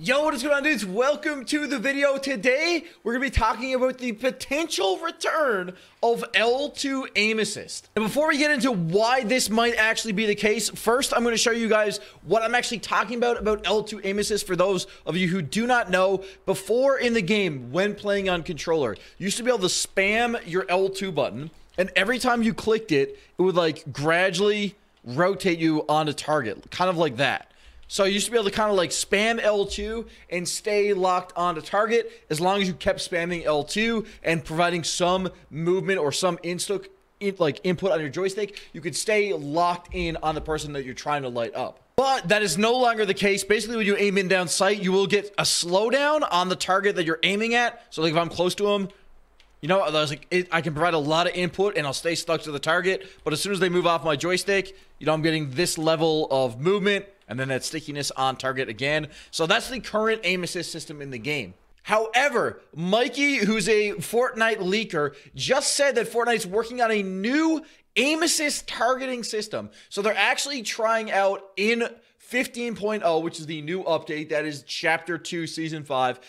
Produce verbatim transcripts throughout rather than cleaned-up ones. Yo, what is going on, dudes? Welcome to the video. Today we're gonna be talking about the potential return of L two aim assist. And before we get into why this might actually be the case, first I'm going to show you guys what I'm actually talking about about L two aim assist. For those of you who do not know, before in the game when playing on controller, you used to be able to spam your L two button, and every time you clicked it, it would like gradually rotate you on a target, kind of like that. So you used to be able to kind of like spam L two and stay locked onto target as long as you kept spamming L two and providing some movement or some insta like input on your joystick. You could stay locked in on the person that you're trying to light up. But that is no longer the case. Basically, when you aim in down sight, you will get a slowdown on the target that you're aiming at. So like if I'm close to him, you know, I was like, it, I can provide a lot of input and I'll stay stuck to the target. But as soon as they move off my joystick, you know, I'm getting this level of movement and then that stickiness on target again. So that's the current aim assist system in the game. However, Mikey, who's a Fortnite leaker, just said that Fortnite's working on a new aim assist targeting system. So they're actually trying out in fifteen point oh, which is the new update. That is chapter two, season five.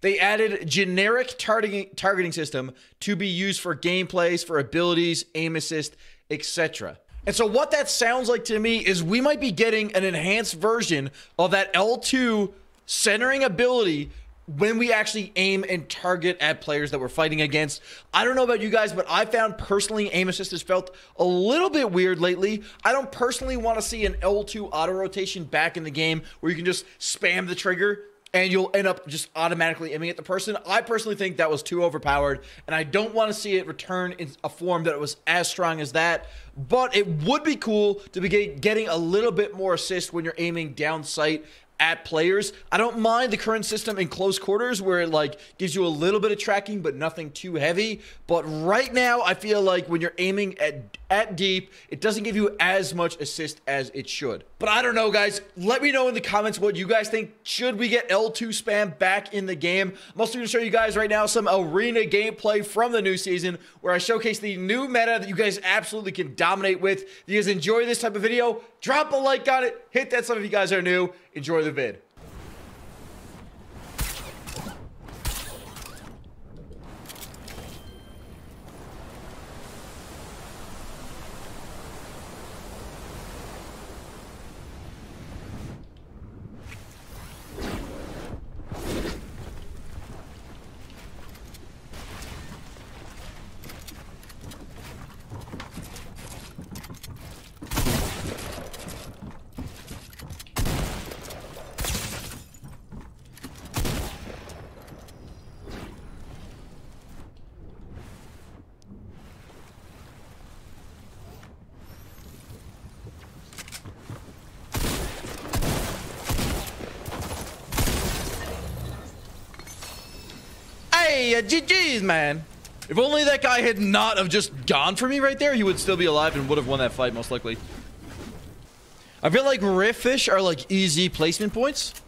They added generic targeting targeting system to be used for gameplays, for abilities, aim assist, et cetera. And so what that sounds like to me is we might be getting an enhanced version of that L two centering ability when we actually aim and target at players that we're fighting against. I don't know about you guys, but I found personally aim assist has felt a little bit weird lately. I don't personally want to see an L two auto rotation back in the game where you can just spam the trigger and you'll end up just automatically aiming at the person. I personally think that was too overpowered, and I don't want to see it return in a form that it was as strong as that. But it would be cool to be getting a little bit more assist when you're aiming down sight at players. I don't mind the current system in close quarters where it like gives you a little bit of tracking but nothing too heavy. But right now I feel like when you're aiming at at deep, it doesn't give you as much assist as it should. But I don't know, guys. Let me know in the comments what you guys think. Should we get L two spam back in the game? I'm also going to show you guys right now some arena gameplay from the new season where I showcase the new meta that you guys absolutely can dominate with. If you guys enjoy this type of video, drop a like on it, hit that sub if you guys are new. Enjoy the vid. Yeah, G G's, man. If only that guy had not have just gone for me right there, he would still be alive and would have won that fight most likely. I feel like riff fish are like easy placement points.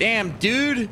Damn, dude.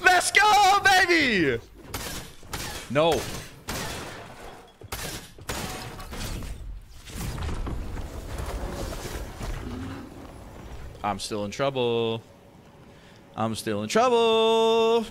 Let's go, baby! No. I'm still in trouble. I'm still in trouble.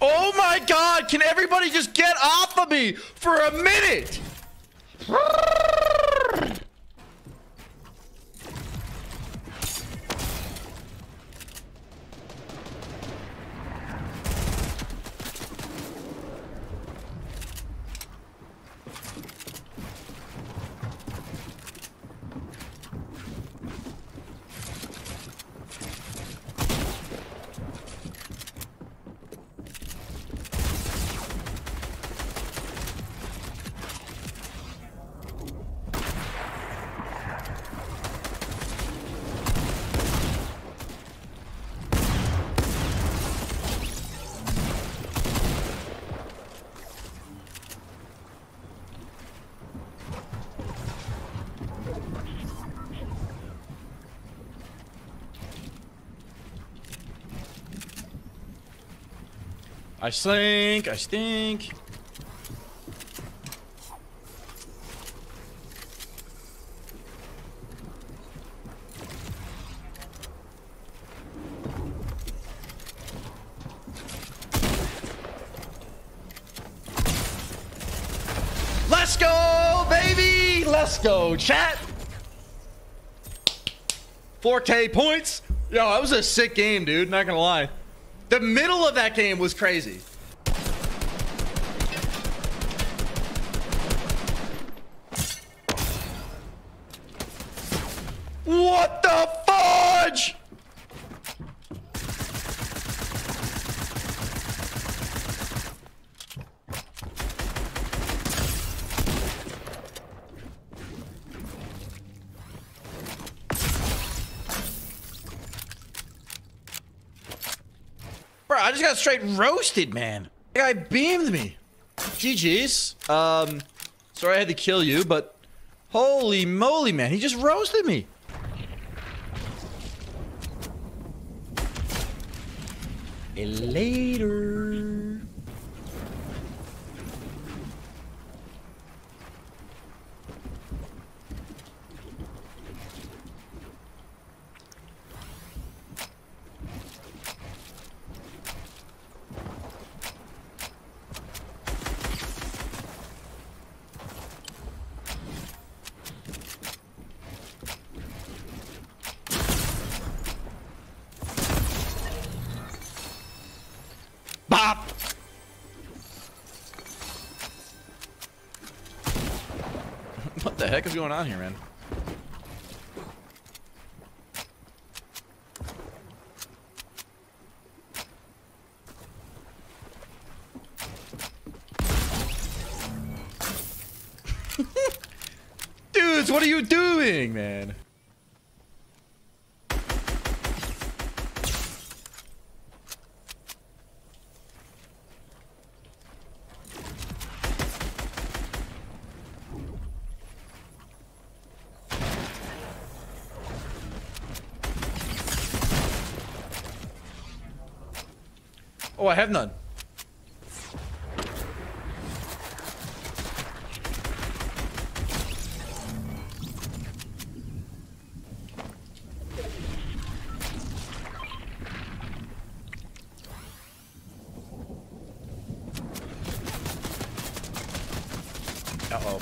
Oh my God, can everybody just get off of me for a minute? I stink, I stink. Let's go, baby! Let's go, chat! four K points. Yo, that was a sick game, dude, not gonna lie. The middle of that game was crazy. What the fudge? I just got straight roasted, man. That guy beamed me. G G's. Um, sorry I had to kill you, but holy moly, man. He just roasted me. Later. Bop! What the heck is going on here, man? Dudes, what are you doing, man? Oh, I have none. Uh-oh.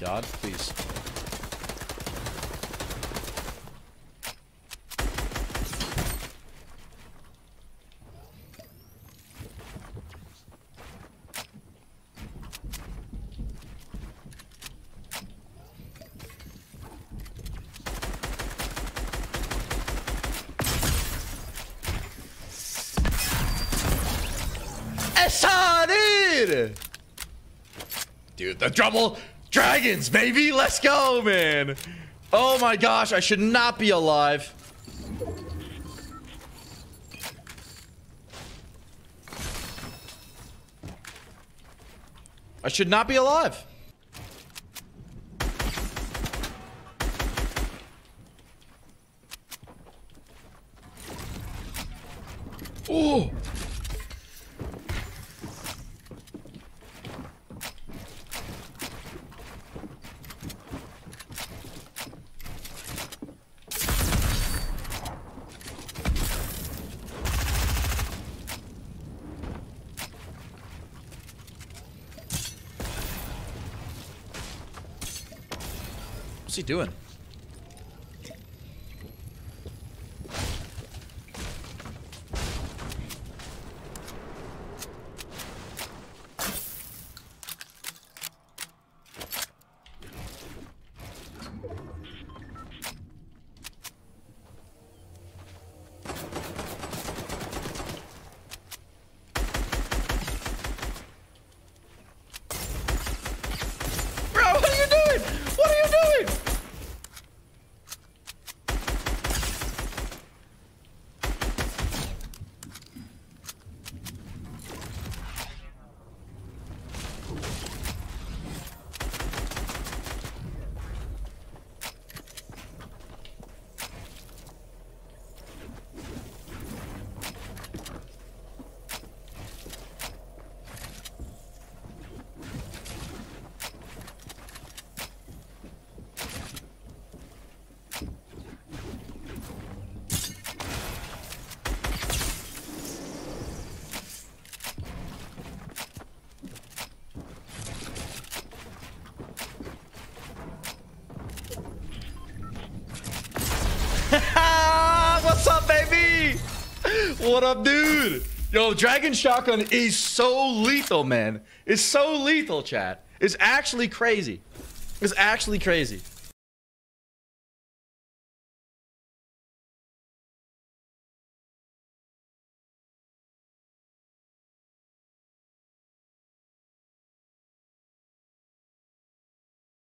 God, please. Excited! Dude, the trouble. Dragons, baby! Let's go, man! Oh my gosh, I should not be alive. I should not be alive. Ooh! What's he doing? What's up, baby? What up, dude? Yo, Dragon Shotgun is so lethal, man. It's so lethal, chat. It's actually crazy. It's actually crazy.